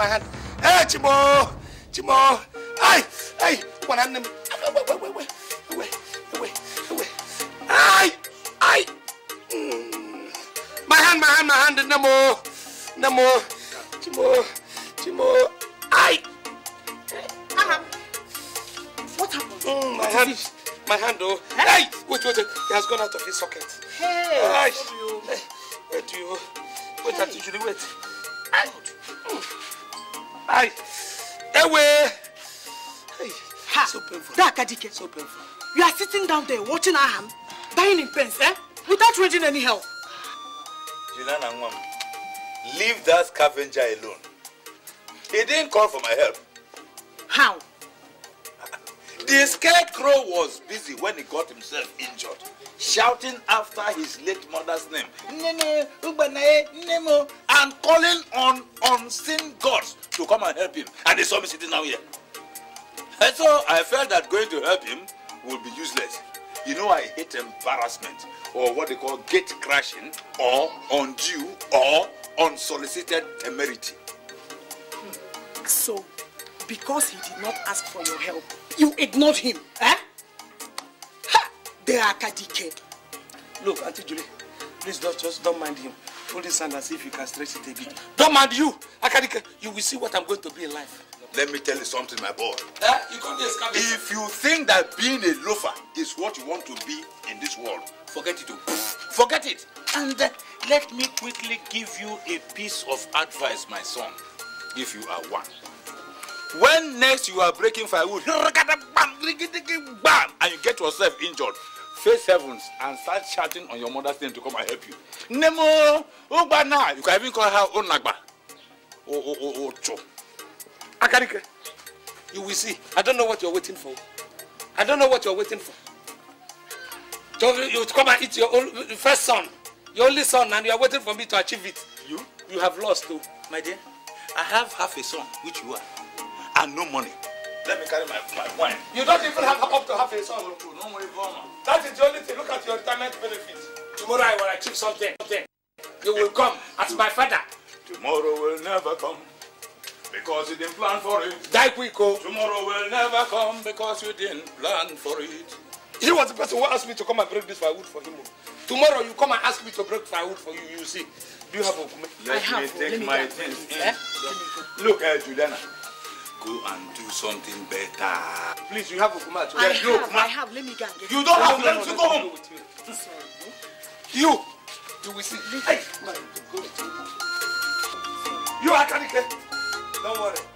my hand. Hey, Chimo! Chimo! Hey! Hey! One hand. Hey! Hey! My hand. No more. Chimo. Hey! What happened? My hand, oh. Hey! Wait. It has gone out of his socket. Hey! Right. Wait. Wait, hey. Actually, wait. Aye. Away. Hey. Ha. So painful. That Akadike. So painful. You are sitting down there watching our hand, dying in pains, eh? Without ranging any help. Juliana, leave that scavenger alone. He didn't call for my help. How? The scarecrow was busy when he got himself injured, shouting after his late mother's name, and calling on unseen gods to come and help him. And they saw me sitting down here. And so I felt that going to help him would be useless. You know, I hate embarrassment, or what they call gate crashing, or undue, or unsolicited temerity. So, because he did not ask for your help, you ignored him, eh? Akadike. Look, Auntie Julie, please just don't mind him. Hold his hand and see if you can stretch it a bit. Don't mind you, Akadike. You will see what I'm going to be in life. Let me tell you something, my boy. If you think that being a loafer is what you want to be in this world, forget it. Forget it. And let me quickly give you a piece of advice, my son, if you are one. When next you are breaking firewood, bam, and you get yourself injured, face heavens and start shouting on your mother's name to come and help you. Nemo, Ubana, you can even call her Onagba. Oh, Akadike, you will see. I don't know what you're waiting for. You come and eat your own first son, your only son, and you are waiting for me to achieve it. You have lost, too, my dear. I have half a son, which you are, and no money. Let me carry my wine. You don't even have up to half a son or two. No money, Goma. That is the only thing. Look at your retirement benefit. Tomorrow I will achieve something. You will come as my father. Tomorrow will never come because you didn't plan for it. That we go. Tomorrow will never come because you didn't plan for it. He was the person who asked me to come and break this firewood for him. Tomorrow you come and ask me to break firewood for you, you see. Do you have a comment? Let me take my things. Look at Juliana. Go and do something better. Please, you have Okuma. I have. Let me go and get it. You don't have. Let me go home. You. Do we see? Hey. You are Akadike. Don't worry.